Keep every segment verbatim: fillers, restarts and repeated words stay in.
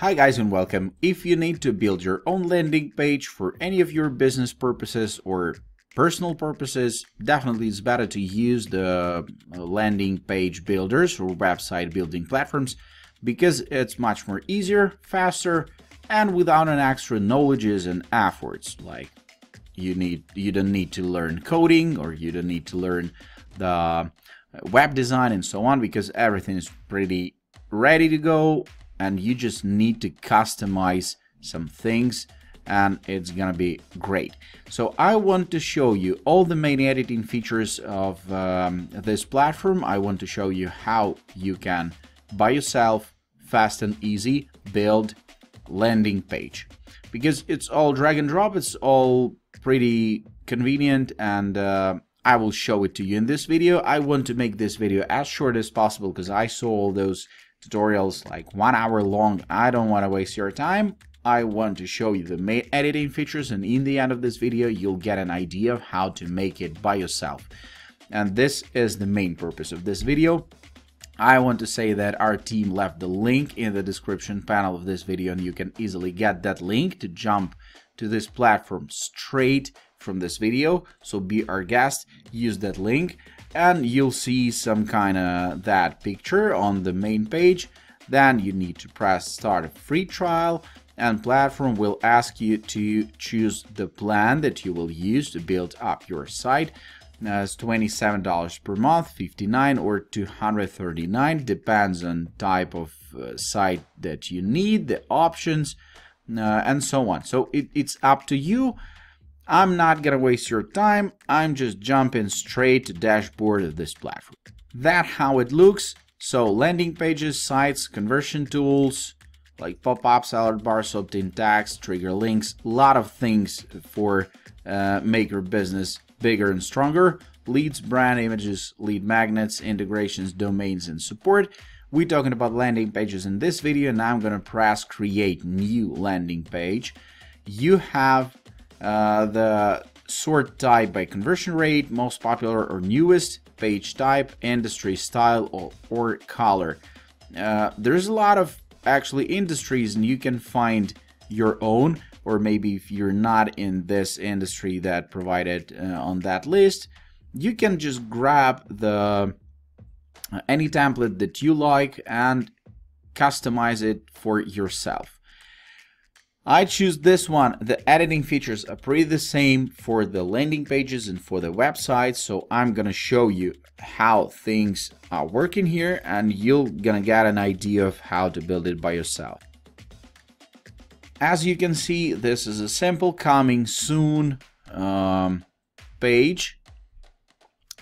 Hi guys and welcome. If you need to build your own landing page for any of your business purposes or personal purposes, definitely it's better to use the landing page builders or website building platforms because it's much more easier, faster, and without an extra knowledges and efforts. Like you need, you don't need to learn coding or you don't need to learn the web design and so on because everything is pretty ready to go. And you just need to customize some things and it's gonna be great. So I want to show you all the main editing features of um, this platform. I want to show you how you can by yourself fast and easy build landing page because it's all drag and drop, it's all pretty convenient, and uh, I will show it to you in this video. I want to make this video as short as possible because I saw all those tutorials like one hour long. I don't want to waste your time. I want to show you the main editing features, and in the end of this video you'll get an idea of how to make it by yourself. And this is the main purpose of this video. I want to say that our team left the link in the description panel of this video, and you can easily get that link to jump to this platform straight from this video. So be our guest, use that link, and you'll see some kind of that picture on the main page. Then you need to press start a free trial, and platform will ask you to choose the plan that you will use to build up your site. That's twenty-seven dollars per month, fifty-nine dollars or two hundred thirty-nine dollars, depends on type of uh, site that you need, the options, uh, and so on. So it, it's up to you. I'm not gonna waste your time. I'm just jumping straight to dashboard of this platform. That's how it looks. So landing pages, sites, conversion tools, like pop-ups, alert bars, opt-in tags, trigger links, a lot of things for uh, make your business bigger and stronger. Leads, brand images, lead magnets, integrations, domains, and support. We're talking about landing pages in this video, and I'm gonna press create new landing page. You have uh the sort type by conversion rate, most popular or newest, page type, industry, style, or, or color. Uh, there's a lot of actually industries, and you can find your own, or maybe if you're not in this industry that provided uh, on that list, you can just grab the uh, any template that you like and customize it for yourself. I choose this one. The editing features are pretty the same for the landing pages and for the website, so I'm gonna show you how things are working here, and you're gonna get an idea of how to build it by yourself. As you can see, this is a simple coming soon um, page.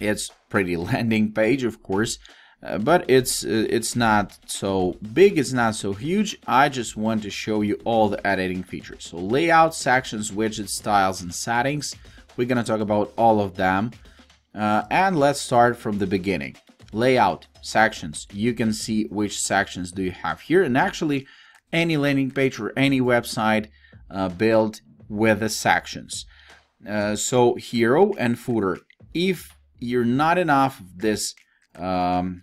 It's pretty landing page, of course, Uh, but it's uh, it's not so big, it's not so huge. I just want to show you all the editing features. So layout, sections, widgets, styles, and settings. We're gonna talk about all of them. Uh, and let's start from the beginning. Layout, sections. You can see which sections do you have here. And actually, any landing page or any website uh, built with the sections. Uh, so hero and footer. If you're not enough of this um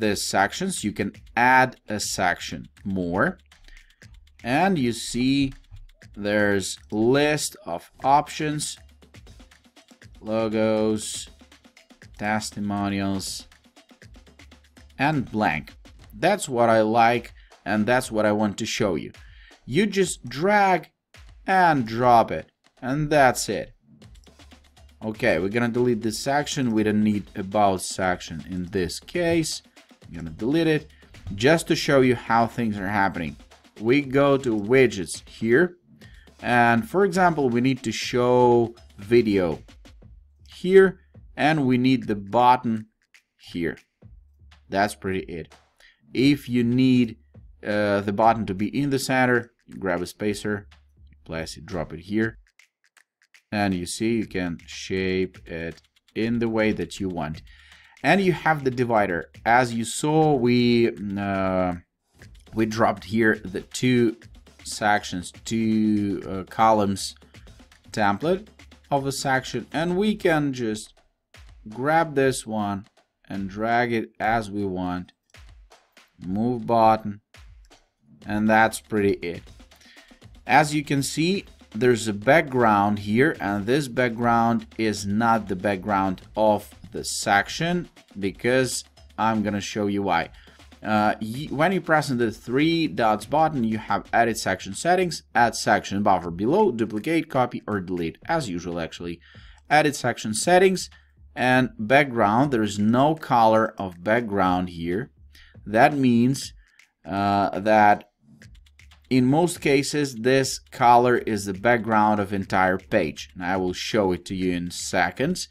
this sections, you can add a section more, and you see there's list of options, logos, testimonials, and blank. That's what I like, and that's what I want to show you. You just drag and drop it, and that's it. Okay, we're gonna delete this section. We don't need about section in this case. I'm gonna delete it just to show you how things are happening. We go to widgets here, and for example, we need to show video here, and we need the button here. That's pretty it. If you need uh, the button to be in the center, you grab a spacer, you place it, drop it here. And you see, you can shape it in the way that you want. And you have the divider. As you saw, we uh, we dropped here the two sections, two uh, columns template of a section, and we can just grab this one and drag it as we want. Move button, and that's pretty it. As you can see, there's a background here, and this background is not the background of the section, because I'm gonna show you why. Uh, you, when you press on the three dots button, you have edit section settings, add section buffer below, duplicate, copy or delete, as usual actually. Edit section settings and background. There is no color of background here. That means uh, that in most cases, this color is the background of entire page. And I will show it to you in seconds.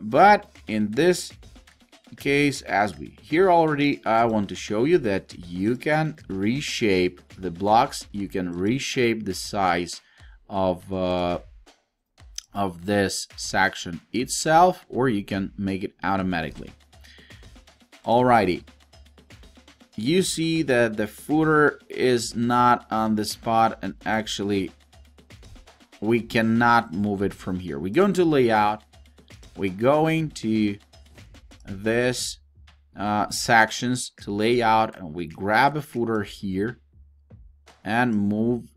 But in this case, as we here already, I want to show you that you can reshape the blocks. You can reshape the size of, uh, of this section itself, or you can make it automatically. Alrighty. You see that the footer is not on the spot, and actually we cannot move it from here. We go into layout, we go into this uh, sections to layout, and we grab a footer here and move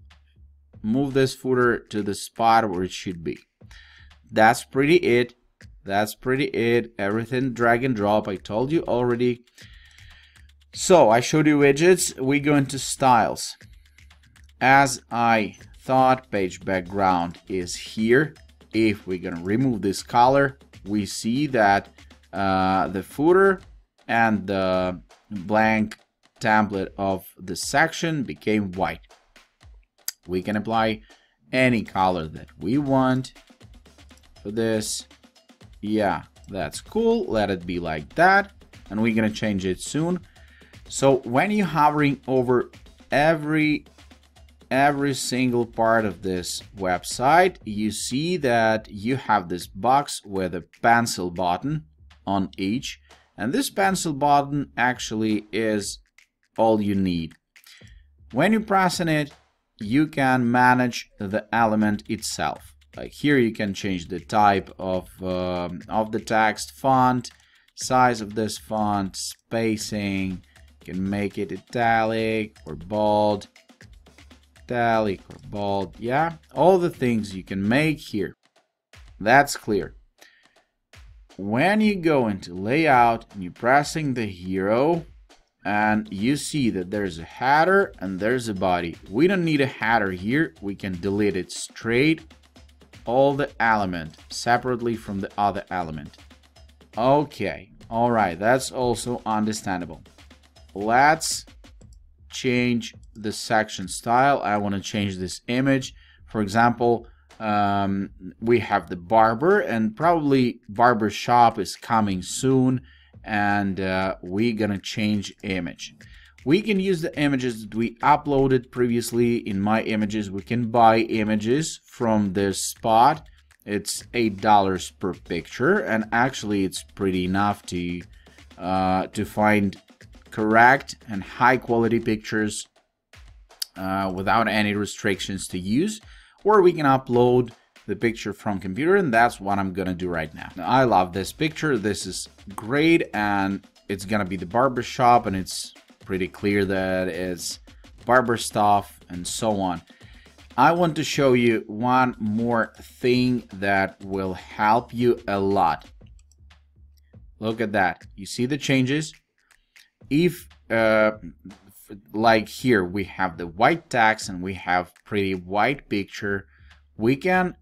move this footer to the spot where it should be. That's pretty it. That's pretty it. Everything drag and drop. I told you already. So I showed you widgets. We go into styles. As I thought, page background is here. If we're gonna remove this color, we see that uh, the footer and the blank template of the section became white. We can apply any color that we want for this. Yeah, that's cool. Let it be like that, and we're gonna change it soon. So when you're hovering over every every single part of this website, you see that you have this box with a pencil button on each, and this pencil button actually is all you need. When you press on it, you can manage the element itself. Like here, you can change the type of um, of the text, font, size of this font, spacing. Can make it italic or bold, italic or bold, yeah, all the things you can make here. That's clear. When you go into layout and you're pressing the hero, and you see that there's a header and there's a body. We don't need a header here. We can delete it straight, all the element separately from the other element. Okay, all right, that's also understandable. Let's change the section style. I want to change this image. For example, um, we have the barber, and probably barber shop is coming soon, and uh, we're gonna change image. We can use the images that we uploaded previously. In my images, we can buy images from this spot. It's eight dollars per picture, and actually it's pretty enough to uh, to find correct and high quality pictures uh, without any restrictions to use, or we can upload the picture from computer, and that's what I'm gonna do right now. Now, I love this picture. This is great, and it's gonna be the barber shop, and it's pretty clear that it's barber stuff and so on. I want to show you one more thing that will help you a lot. Look at that. You see the changes? If, uh, like here, we have the white text and we have pretty white picture, we can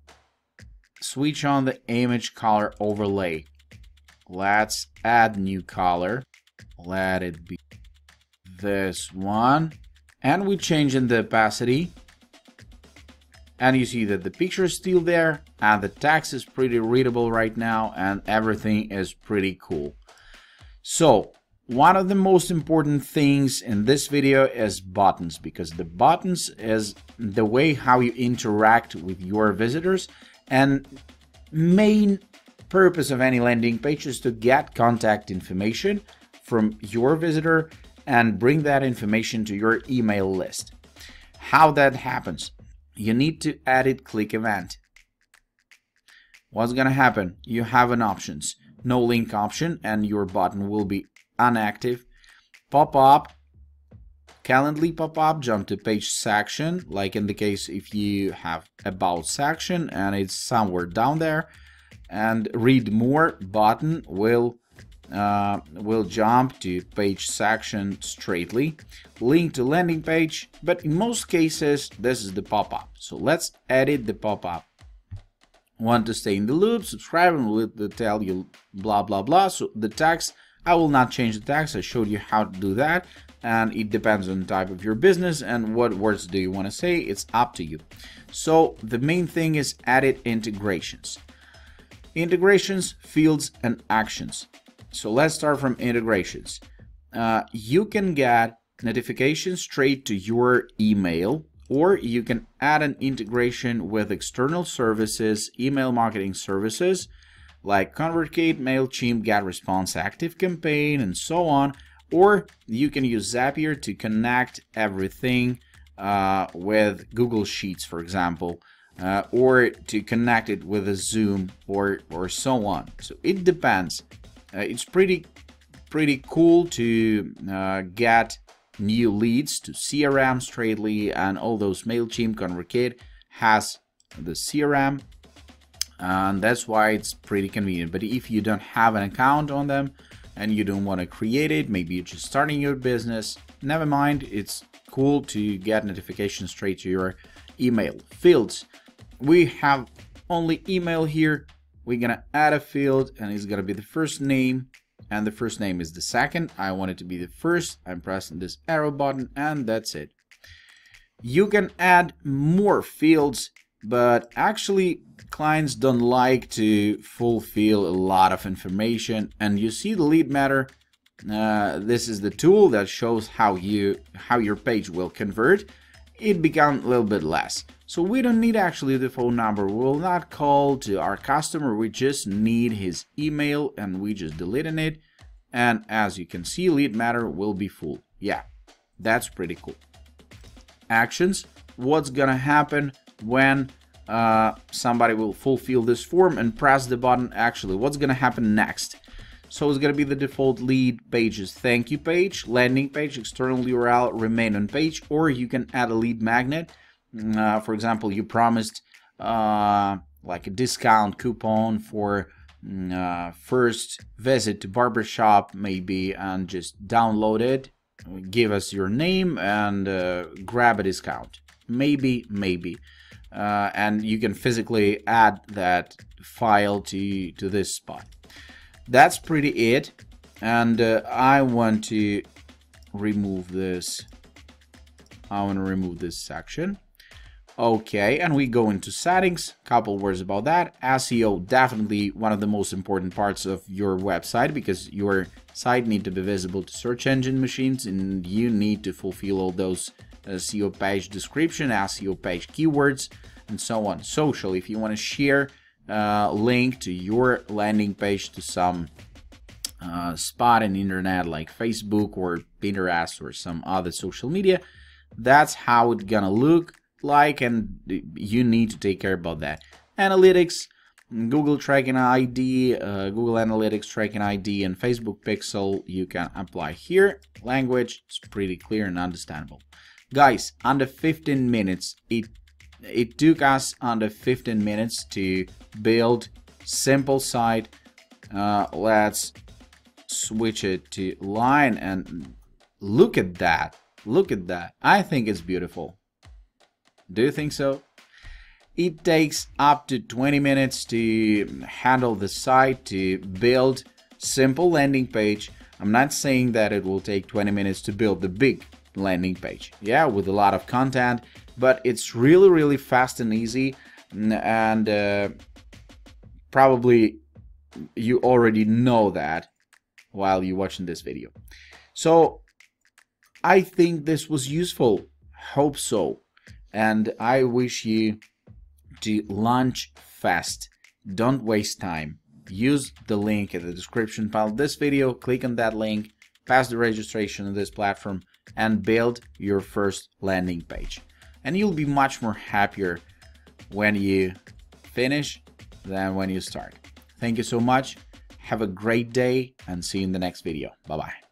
switch on the image color overlay. Let's add new color. Let it be this one. And we change in the opacity. And you see that the picture is still there, and the text is pretty readable right now, and everything is pretty cool. So, one of the most important things in this video is buttons, because the buttons is the way how you interact with your visitors, and main purpose of any landing page is to get contact information from your visitor and bring that information to your email list. How that happens? You need to edit click event. What's gonna happen? You have an options, no link option, and your button will be inactive. Pop up Calendly pop-up, jump to page section, like in the case if you have about section and it's somewhere down there, and read more button will uh, will jump to page section straightly, link to landing page, but in most cases this is the pop-up. So let's edit the pop-up. Want to stay in the loop, subscribe and will tell you blah blah blah. So the text, I will not change the text, I showed you how to do that, and it depends on the type of your business and what words do you want to say, it's up to you. So the main thing is edit integrations. Integrations, fields and actions. So let's start from integrations. Uh, you can get notifications straight to your email, or you can add an integration with external services, email marketing services like ConvertKit, MailChimp, GetResponse, ActiveCampaign, and so on. Or you can use Zapier to connect everything uh, with Google Sheets, for example, uh, or to connect it with a Zoom or or so on. So it depends. Uh, it's pretty pretty cool to uh, get new leads to C R M straightly, and all those MailChimp, ConvertKit has the C R M, and that's why it's pretty convenient. But if you don't have an account on them and you don't want to create it, maybe you're just starting your business, never mind, it's cool to get notifications straight to your email. Fields, we have only email here, we're gonna add a field and it's gonna be the first name, and the first name is the second. I want it to be the first. I'm pressing this arrow button and that's it. You can add more fields, but actually clients don't like to fulfill a lot of information. And you see the lead matter. Uh, this is the tool that shows how you how your page will convert. It becomes a little bit less. So we don't need actually the phone number. We will not call to our customer. We just need his email and we just deleting it. And as you can see, lead matter will be full. Yeah, that's pretty cool. Actions. What's gonna happen when uh, somebody will fulfill this form and press the button? Actually, what's gonna happen next? So it's gonna be the default lead pages, thank you page, landing page, external U R L, remain on page, or you can add a lead magnet. Uh, for example, you promised uh, like a discount coupon for uh, first visit to barbershop maybe, and just download it, give us your name and uh, grab a discount. Maybe, maybe. Uh, and you can physically add that file to, to this spot. That's pretty it. And uh, I want to remove this. I want to remove this section. Okay, and we go into settings, couple words about that. S E O, definitely one of the most important parts of your website, because your site needs to be visible to search engine machines and you need to fulfill all those S E O page description, S E O page keywords, and so on. Social, if you want to share a link to your landing page to some uh, spot in the internet like Facebook or Pinterest or some other social media, that's how it's gonna look like, and you need to take care about that. Analytics, Google tracking I D, uh, Google Analytics tracking I D, and Facebook Pixel you can apply here. Language, it's pretty clear and understandable. Guys, under fifteen minutes, it it took us under fifteen minutes to build simple site. Uh, let's switch it to line and look at that. Look at that. I think it's beautiful. Do you think so? It takes up to twenty minutes to handle the site, to build simple landing page. I'm not saying that it will take twenty minutes to build the big landing page, yeah, with a lot of content, but it's really, really fast and easy. And uh, probably you already know that while you're watching this video. So I think this was useful, hope so, and I wish you to launch fast. Don't waste time. Use the link in the description file of this video, click on that link, pass the registration on this platform, and build your first landing page. And you'll be much more happier when you finish than when you start. Thank you so much, have a great day, and see you in the next video. Bye-bye.